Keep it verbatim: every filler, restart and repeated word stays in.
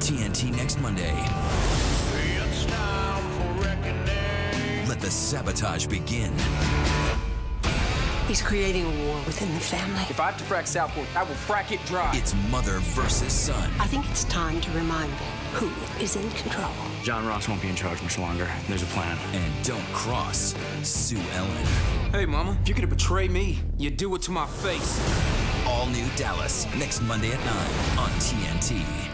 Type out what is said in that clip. T N T next Monday. It's time for reckoning. Let the sabotage begin. He's creating a war within the family. If I have to frack Southport, I will frack it dry. It's mother versus son. I think it's time to remind them who is in control. John Ross won't be in charge much longer. There's a plan. And don't cross Sue Ellen. Hey, Mama, if you're gonna betray me, you do it to my face. All new Dallas, next Monday at nine on T N T.